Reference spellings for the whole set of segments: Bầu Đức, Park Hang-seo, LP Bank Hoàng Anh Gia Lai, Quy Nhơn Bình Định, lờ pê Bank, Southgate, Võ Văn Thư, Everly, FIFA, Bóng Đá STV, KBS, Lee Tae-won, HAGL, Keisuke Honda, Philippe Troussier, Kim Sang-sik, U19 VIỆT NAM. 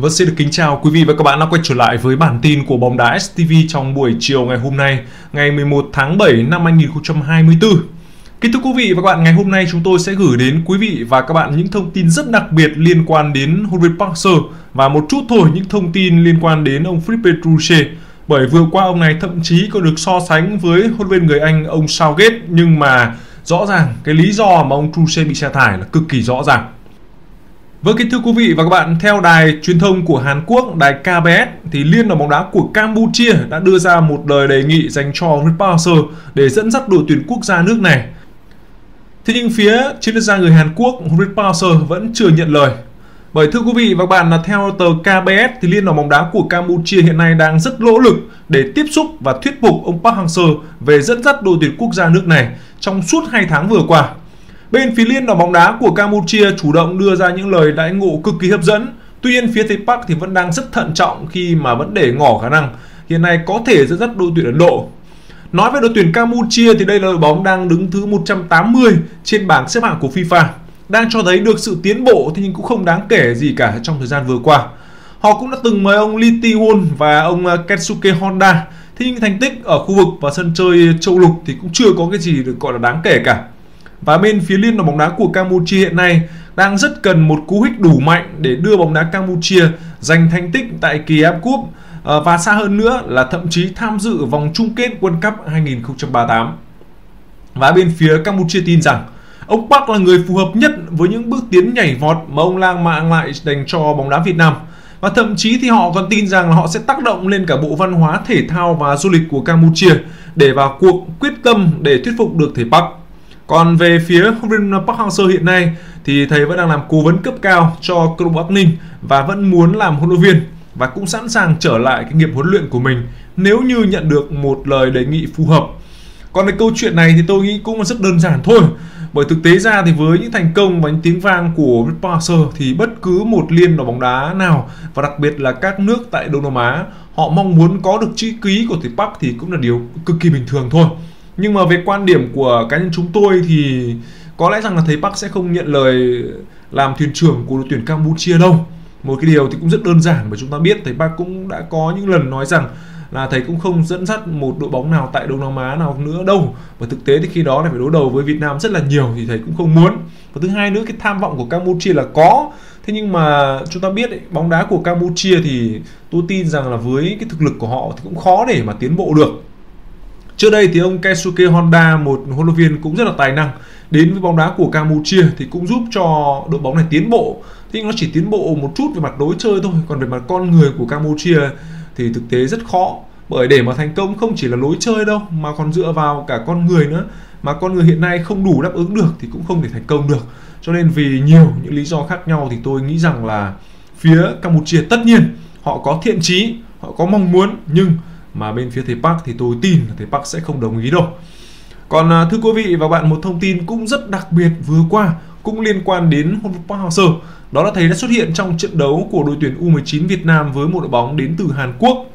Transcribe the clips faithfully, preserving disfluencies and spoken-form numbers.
Vâng, xin được kính chào quý vị và các bạn đã quay trở lại với bản tin của Bóng Đá ét tê vê trong buổi chiều ngày hôm nay, ngày mười một tháng bảy năm hai nghìn không trăm hai mươi tư. Kính thưa quý vị và các bạn, ngày hôm nay chúng tôi sẽ gửi đến quý vị và các bạn những thông tin rất đặc biệt liên quan đến huấn luyện viên Park Hang-seo và một chút thôi những thông tin liên quan đến ông Philippe Troussier. Bởi vừa qua ông này thậm chí còn được so sánh với huấn luyện viên người Anh ông Southgate, nhưng mà rõ ràng cái lý do mà ông Troussier bị sa thải là cực kỳ rõ ràng. Vâng, kính thưa quý vị và các bạn, theo đài truyền thông của Hàn Quốc, đài K B S, thì Liên đoàn bóng đá của Campuchia đã đưa ra một lời đề nghị dành cho huấn luyện viên Park Hang-seo để dẫn dắt đội tuyển quốc gia nước này. Thế nhưng phía chiến lược gia người Hàn Quốc, huấn luyện viên Park Hang-seo vẫn chưa nhận lời. Bởi thưa quý vị và các bạn, là theo tờ K B S thì Liên đoàn bóng đá của Campuchia hiện nay đang rất nỗ lực để tiếp xúc và thuyết phục ông Park Hang-seo về dẫn dắt đội tuyển quốc gia nước này trong suốt hai tháng vừa qua. Bên phía Liên đoàn bóng đá của Campuchia chủ động đưa ra những lời đãi ngộ cực kỳ hấp dẫn. Tuy nhiên phía Tây Bắc thì vẫn đang rất thận trọng khi mà vẫn để ngỏ khả năng hiện nay có thể dẫn dắt đội tuyển Ấn Độ. Nói về đội tuyển Campuchia thì đây là đội bóng đang đứng thứ một trăm tám mươi trên bảng xếp hạng của FIFA, đang cho thấy được sự tiến bộ thế nhưng cũng không đáng kể gì cả trong thời gian vừa qua. Họ cũng đã từng mời ông Lee Tae-won và ông Keisuke Honda, thế nhưng thành tích ở khu vực và sân chơi châu lục thì cũng chưa có cái gì được gọi là đáng kể cả. Và bên phía Liên đoàn bóng đá của Campuchia hiện nay đang rất cần một cú hích đủ mạnh để đưa bóng đá Campuchia giành thành tích tại kỳ F Cup và xa hơn nữa là thậm chí tham dự vòng chung kết World Cup hai nghìn không trăm ba mươi tám. Và bên phía Campuchia tin rằng ông Park là người phù hợp nhất với những bước tiến nhảy vọt mà ông lang mang lại dành cho bóng đá Việt Nam. Và thậm chí thì họ còn tin rằng là họ sẽ tác động lên cả bộ văn hóa, thể thao và du lịch của Campuchia để vào cuộc quyết tâm để thuyết phục được thầy Park. Còn về phía huấn luyện viên Park Hang-seo hiện nay thì thầy vẫn đang làm cố vấn cấp cao cho câu lạc bộ Bắc Ninh và vẫn muốn làm huấn luyện viên và cũng sẵn sàng trở lại cái nghiệp huấn luyện của mình nếu như nhận được một lời đề nghị phù hợp. Còn cái câu chuyện này thì tôi nghĩ cũng rất đơn giản thôi. Bởi thực tế ra thì với những thành công và những tiếng vang của Park Hang-seo thì bất cứ một liên đoàn bóng đá nào và đặc biệt là các nước tại Đông Nam Á, họ mong muốn có được chữ ký của thầy Park thì cũng là điều cực kỳ bình thường thôi. Nhưng mà về quan điểm của cá nhân chúng tôi thì có lẽ rằng là thầy Park sẽ không nhận lời làm thuyền trưởng của đội tuyển Campuchia đâu. Một cái điều thì cũng rất đơn giản, bởi chúng ta biết thầy Park cũng đã có những lần nói rằng là thầy cũng không dẫn dắt một đội bóng nào tại Đông Nam Á nào nữa đâu. Và thực tế thì khi đó là phải đối đầu với Việt Nam rất là nhiều thì thầy cũng không muốn. Và thứ hai nữa, cái tham vọng của Campuchia là có. Thế nhưng mà chúng ta biết ấy, bóng đá của Campuchia thì tôi tin rằng là với cái thực lực của họ thì cũng khó để mà tiến bộ được. Trước đây thì ông Keisuke Honda, một huấn luyện viên cũng rất là tài năng, đến với bóng đá của Campuchia thì cũng giúp cho đội bóng này tiến bộ. Thế nhưng nó chỉ tiến bộ một chút về mặt đối chơi thôi, còn về mặt con người của Campuchia thì thực tế rất khó. Bởi để mà thành công không chỉ là lối chơi đâu mà còn dựa vào cả con người nữa. Mà con người hiện nay không đủ đáp ứng được thì cũng không thể thành công được. Cho nên vì nhiều những lý do khác nhau thì tôi nghĩ rằng là phía Campuchia tất nhiên họ có thiện chí, họ có mong muốn, nhưng mà bên phía thầy Park thì tôi tin là thầy Park sẽ không đồng ý đâu. Còn thưa quý vị và bạn, một thông tin cũng rất đặc biệt vừa qua cũng liên quan đến huấn luyện viên Park Hang-seo, đó là thầy đã xuất hiện trong trận đấu của đội tuyển U mười chín Việt Nam với một đội bóng đến từ Hàn Quốc.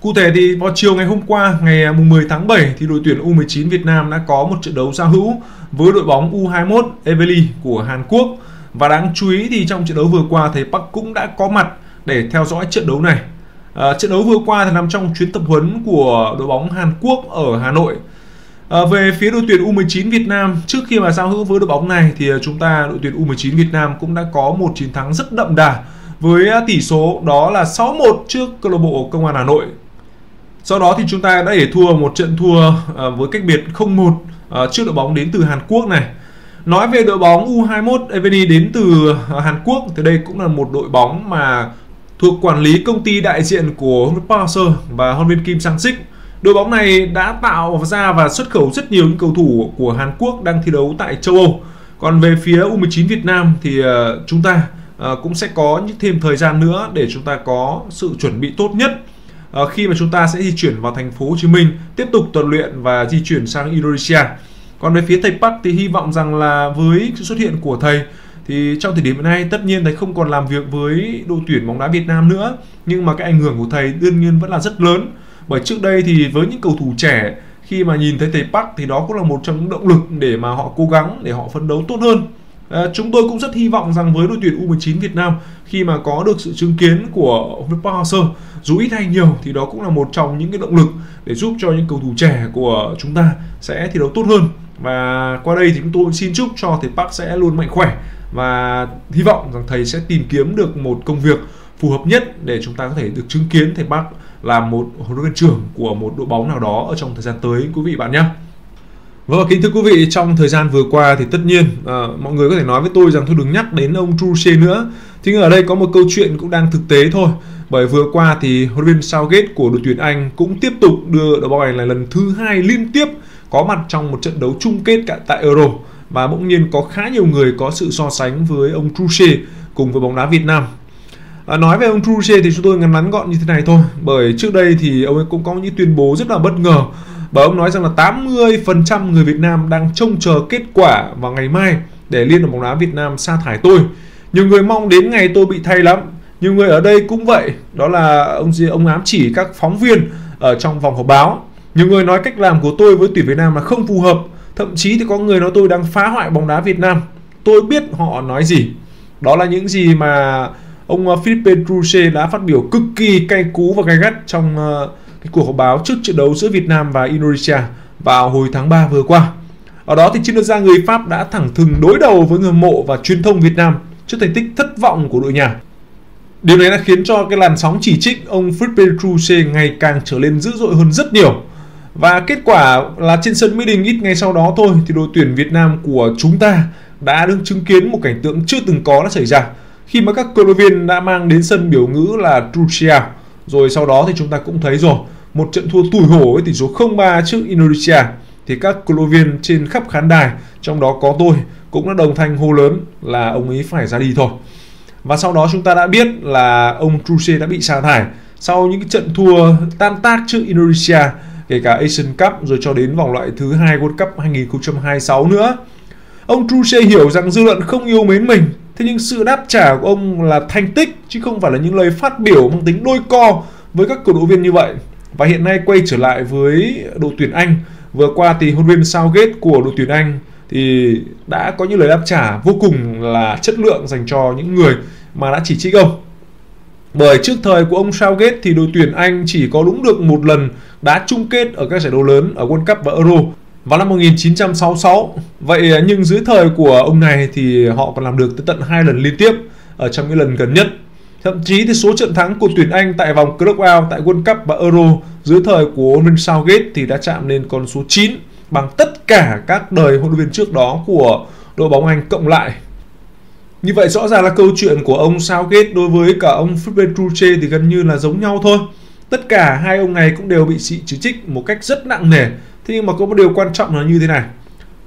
Cụ thể thì vào chiều ngày hôm qua, ngày mười tháng bảy thì đội tuyển U mười chín Việt Nam đã có một trận đấu giao hữu với đội bóng U hai mốt Everly của Hàn Quốc. Và đáng chú ý thì trong trận đấu vừa qua thầy Park cũng đã có mặt để theo dõi trận đấu này. À, trận đấu vừa qua thì nằm trong chuyến tập huấn của đội bóng Hàn Quốc ở Hà Nội. À, về phía đội tuyển U mười chín Việt Nam, trước khi mà giao hữu với đội bóng này thì chúng ta đội tuyển U mười chín Việt Nam cũng đã có một chiến thắng rất đậm đà với tỷ số đó là sáu một trước câu lạc bộ Công an Hà Nội. Sau đó thì chúng ta đã để thua một trận thua à, với cách biệt không một à, trước đội bóng đến từ Hàn Quốc này. Nói về đội bóng U hai mốt Everly đến từ Hàn Quốc thì đây cũng là một đội bóng mà thuộc quản lý công ty đại diện của Park Hang-seo và huấn luyện viên Kim Sang-sik. Đội bóng này đã tạo ra và xuất khẩu rất nhiều những cầu thủ của Hàn Quốc đang thi đấu tại châu Âu. Còn về phía U mười chín Việt Nam thì chúng ta cũng sẽ có thêm thời gian nữa để chúng ta có sự chuẩn bị tốt nhất khi mà chúng ta sẽ di chuyển vào thành phố Hồ Chí Minh, tiếp tục tập luyện và di chuyển sang Indonesia. Còn về phía thầy Park thì hy vọng rằng là với sự xuất hiện của thầy thì trong thời điểm hiện nay tất nhiên thầy không còn làm việc với đội tuyển bóng đá Việt Nam nữa, nhưng mà cái ảnh hưởng của thầy đương nhiên vẫn là rất lớn. Bởi trước đây thì với những cầu thủ trẻ, khi mà nhìn thấy thầy Park thì đó cũng là một trong những động lực để mà họ cố gắng, để họ phấn đấu tốt hơn. À, chúng tôi cũng rất hy vọng rằng với đội tuyển u mười chín Việt Nam, khi mà có được sự chứng kiến của Park Hang-seo dù ít hay nhiều thì đó cũng là một trong những cái động lực để giúp cho những cầu thủ trẻ của chúng ta sẽ thi đấu tốt hơn. Và qua đây thì chúng tôi xin chúc cho thầy Park sẽ luôn mạnh khỏe và hy vọng rằng thầy sẽ tìm kiếm được một công việc phù hợp nhất để chúng ta có thể được chứng kiến thầy Park làm một huấn luyện viên trưởng của một đội bóng nào đó ở trong thời gian tới quý vị bạn nhé. Vâng, kính thưa quý vị, trong thời gian vừa qua thì tất nhiên à, mọi người có thể nói với tôi rằng thôi đừng nhắc đến ông Troussier nữa. Thế nhưng ở đây có một câu chuyện cũng đang thực tế thôi. Bởi vừa qua thì huấn luyện viên Southgate của đội tuyển Anh cũng tiếp tục đưa đội bóng Anh là lần thứ hai liên tiếp có mặt trong một trận đấu chung kết cả tại Euro. Và bỗng nhiên có khá nhiều người có sự so sánh với ông Troussier cùng với bóng đá Việt Nam. À, nói về ông Troussier thì chúng tôi ngắn ngắn gọn như thế này thôi. Bởi trước đây thì ông ấy cũng có những tuyên bố rất là bất ngờ. Bởi ông nói rằng là tám mươi phần trăm người Việt Nam đang trông chờ kết quả vào ngày mai để Liên đoàn bóng đá Việt Nam sa thải tôi. Nhiều người mong đến ngày tôi bị thay lắm. Nhiều người ở đây cũng vậy. Đó là ông gì ông ám chỉ các phóng viên ở trong vòng họp báo. Nhiều người nói cách làm của tôi với tuyển Việt Nam là không phù hợp. Thậm chí thì có người nói tôi đang phá hoại bóng đá Việt Nam. Tôi biết họ nói gì. Đó là những gì mà ông Philippe Troussier đã phát biểu cực kỳ cay cú và gay gắt trong cái cuộc họp báo trước trận đấu giữa Việt Nam và Indonesia vào hồi tháng ba vừa qua. Ở đó thì chiến lược gia người Pháp đã thẳng thừng đối đầu với người hâm mộ và truyền thông Việt Nam trước thành tích thất vọng của đội nhà. Điều này đã khiến cho cái làn sóng chỉ trích ông Philippe Troussier ngày càng trở lên dữ dội hơn rất nhiều. Và kết quả là trên sân Mỹ Đình ít ngày sau đó thôi thì đội tuyển Việt Nam của chúng ta đã được chứng kiến một cảnh tượng chưa từng có đã xảy ra, khi mà các cổ động viên đã mang đến sân biểu ngữ là Troussier. Rồi sau đó thì chúng ta cũng thấy rồi, một trận thua tủi hổ với tỷ số không ba trước Indonesia thì các cổ động viên trên khắp khán đài, trong đó có tôi, cũng đã đồng thanh hô lớn là ông ấy phải ra đi thôi. Và sau đó chúng ta đã biết là ông Troussier đã bị sa thải sau những cái trận thua tan tác trước Indonesia, kể cả Asian Cup rồi cho đến vòng loại thứ hai World Cup hai nghìn không trăm hai mươi sáu nữa. Ông Troussier hiểu rằng dư luận không yêu mến mình, thế nhưng sự đáp trả của ông là thành tích chứ không phải là những lời phát biểu mang tính đôi co với các cổ động viên như vậy. Và hiện nay quay trở lại với đội tuyển Anh, vừa qua thì huấn luyện viên Southgate của đội tuyển Anh thì đã có những lời đáp trả vô cùng là chất lượng dành cho những người mà đã chỉ trích ông. Bởi trước thời của ông Southgate thì đội tuyển Anh chỉ có đúng được một lần đá chung kết ở các giải đấu lớn ở World Cup và Euro vào năm một nghìn chín trăm sáu mươi sáu. Vậy nhưng dưới thời của ông này thì họ còn làm được tới tận hai lần liên tiếp ở trong những lần gần nhất. Thậm chí thì số trận thắng của tuyển Anh tại vòng knockout tại World Cup và Euro dưới thời của huấn luyện viên Southgate thì đã chạm lên con số chín bằng tất cả các đời huấn luyện viên trước đó của đội bóng Anh cộng lại. Như vậy rõ ràng là câu chuyện của ông Southgate đối với cả ông Philippe Troussier thì gần như là giống nhau thôi. Tất cả hai ông này cũng đều bị sự chỉ trích một cách rất nặng nề. Thế nhưng mà có một điều quan trọng là như thế này.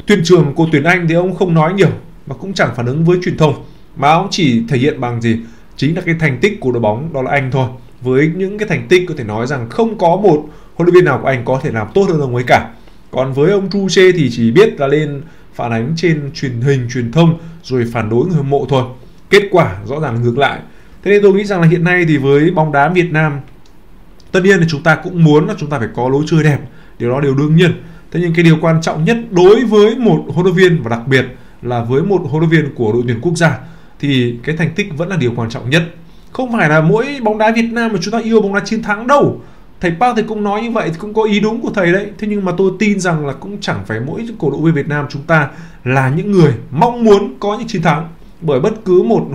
Tuyển trưởng của tuyển Anh thì ông không nói nhiều và cũng chẳng phản ứng với truyền thông, mà ông chỉ thể hiện bằng gì? Chính là cái thành tích của đội bóng, đó là Anh thôi. Với những cái thành tích có thể nói rằng không có một huấn luyện viên nào của Anh có thể làm tốt hơn ông ấy cả. Còn với ông Troussier thì chỉ biết là lên phản ánh trên truyền hình, truyền thông rồi phản đối người hâm mộ thôi. Kết quả rõ ràng là ngược lại. Thế nên tôi nghĩ rằng là hiện nay thì với bóng đá Việt Nam, tất nhiên là chúng ta cũng muốn là chúng ta phải có lối chơi đẹp, điều đó điều đương nhiên. Thế nhưng cái điều quan trọng nhất đối với một huấn luyện viên và đặc biệt là với một huấn luyện viên của đội tuyển quốc gia thì cái thành tích vẫn là điều quan trọng nhất. Không phải là mỗi bóng đá Việt Nam mà chúng ta yêu bóng đá chiến thắng đâu. Thầy Park thì cũng nói như vậy thì cũng có ý đúng của thầy đấy. Thế nhưng mà tôi tin rằng là cũng chẳng phải mỗi cổ động viên Việt Nam chúng ta là những người mong muốn có những chiến thắng. Bởi bất cứ một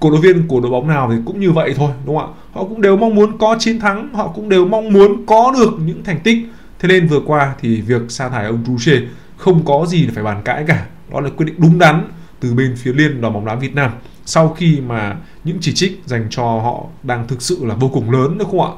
cổ động viên của đội bóng nào thì cũng như vậy thôi, đúng không ạ? Họ cũng đều mong muốn có chiến thắng, họ cũng đều mong muốn có được những thành tích. Thế nên vừa qua thì việc sa thải ông Troussier không có gì phải bàn cãi cả. Đó là quyết định đúng đắn từ bên phía Liên đoàn bóng đá Việt Nam sau khi mà những chỉ trích dành cho họ đang thực sự là vô cùng lớn, đúng không ạ?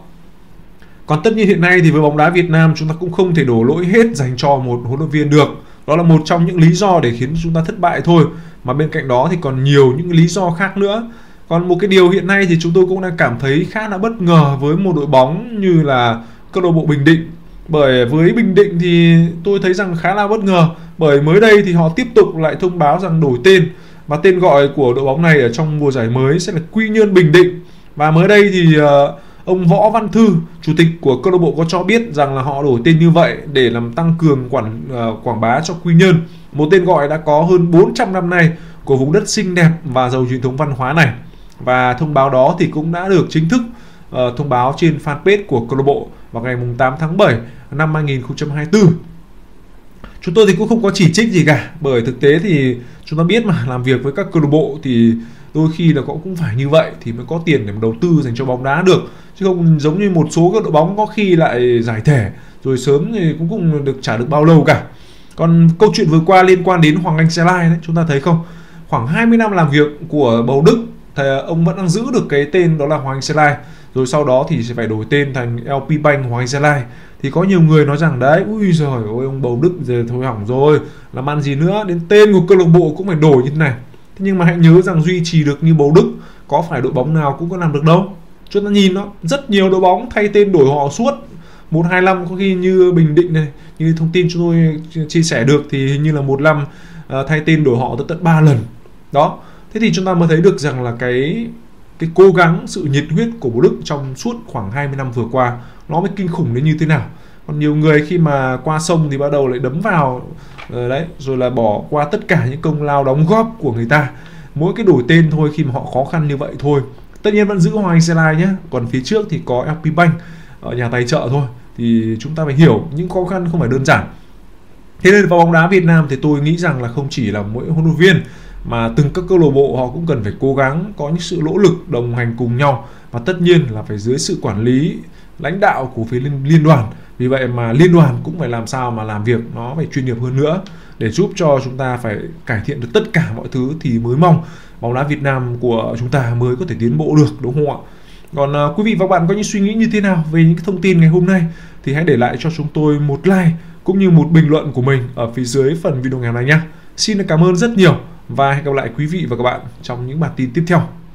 Còn tất nhiên hiện nay thì với bóng đá Việt Nam chúng ta cũng không thể đổ lỗi hết dành cho một huấn luyện viên được. Đó là một trong những lý do để khiến chúng ta thất bại thôi. Mà bên cạnh đó thì còn nhiều những lý do khác nữa. Còn một cái điều hiện nay thì chúng tôi cũng đang cảm thấy khá là bất ngờ với một đội bóng như là câu lạc bộ Bình Định. Bởi với Bình Định thì tôi thấy rằng khá là bất ngờ. Bởi mới đây thì họ tiếp tục lại thông báo rằng đổi tên. Và tên gọi của đội bóng này ở trong mùa giải mới sẽ là Quy Nhơn Bình Định. Và mới đây thì ông Võ Văn Thư, chủ tịch của câu lạc bộ, có cho biết rằng là họ đổi tên như vậy để làm tăng cường quảng, quảng bá cho Quy Nhơn. Một tên gọi đã có hơn bốn trăm năm nay của vùng đất xinh đẹp và giàu truyền thống văn hóa này. Và thông báo đó thì cũng đã được chính thức uh, thông báo trên fanpage của câu lạc bộ vào ngày tám tháng bảy năm hai nghìn không trăm hai mươi tư. Chúng tôi thì cũng không có chỉ trích gì cả, bởi thực tế thì chúng ta biết mà, làm việc với các câu lạc bộ thì đôi khi là cũng phải như vậy thì mới có tiền để đầu tư dành cho bóng đá được, chứ không giống như một số các đội bóng có khi lại giải thể rồi sớm thì cũng cũng được trả được bao lâu cả. Còn câu chuyện vừa qua liên quan đến Hoàng Anh Gia Lai đấy, chúng ta thấy không, khoảng hai mươi năm làm việc của Bầu Đức thì ông vẫn đang giữ được cái tên đó là Hoàng Anh Gia Lai, rồi sau đó thì sẽ phải đổi tên thành lờ pê Bank Hoàng Anh Gia Lai. Thì có nhiều người nói rằng đấy, ui giời ơi, ông Bầu Đức giờ thôi hỏng rồi, làm ăn gì nữa, đến tên của câu lạc bộ cũng phải đổi như thế này. Thế nhưng mà hãy nhớ rằng duy trì được như Bầu Đức có phải đội bóng nào cũng có làm được đâu. Chúng ta nhìn nó rất nhiều đội bóng thay tên đổi họ suốt một hai năm, có khi như Bình Định này, như thông tin chúng tôi chia sẻ được thì hình như là một năm uh, thay tên đổi họ tới tận ba lần đó. Thế thì chúng ta mới thấy được rằng là cái cái cố gắng, sự nhiệt huyết của Bầu Đức trong suốt khoảng hai mươi năm vừa qua nó mới kinh khủng đến như thế nào. Còn nhiều người khi mà qua sông thì bắt đầu lại đấm vào uh, đấy, rồi là bỏ qua tất cả những công lao đóng góp của người ta. Mỗi cái đổi tên thôi khi mà họ khó khăn như vậy thôi. Tất nhiên vẫn giữ Hoàng Anh Gia Lai nhé, còn phía trước thì có lờ pê Bank ở nhà tài trợ thôi, thì chúng ta phải hiểu những khó khăn không phải đơn giản. Thế nên vào bóng đá Việt Nam thì tôi nghĩ rằng là không chỉ là mỗi huấn luyện viên mà từng các câu lạc bộ họ cũng cần phải cố gắng có những sự nỗ lực đồng hành cùng nhau, và tất nhiên là phải dưới sự quản lý lãnh đạo của phía liên đoàn. Vì vậy mà liên đoàn cũng phải làm sao mà làm việc nó phải chuyên nghiệp hơn nữa để giúp cho chúng ta phải cải thiện được tất cả mọi thứ thì mới mong bóng đá Việt Nam của chúng ta mới có thể tiến bộ được, đúng không ạ? Còn uh, quý vị và các bạn có những suy nghĩ như thế nào về những cái thông tin ngày hôm nay thì hãy để lại cho chúng tôi một like cũng như một bình luận của mình ở phía dưới phần video ngày hôm nay nhé. Xin cảm ơn rất nhiều và hẹn gặp lại quý vị và các bạn trong những bản tin tiếp theo.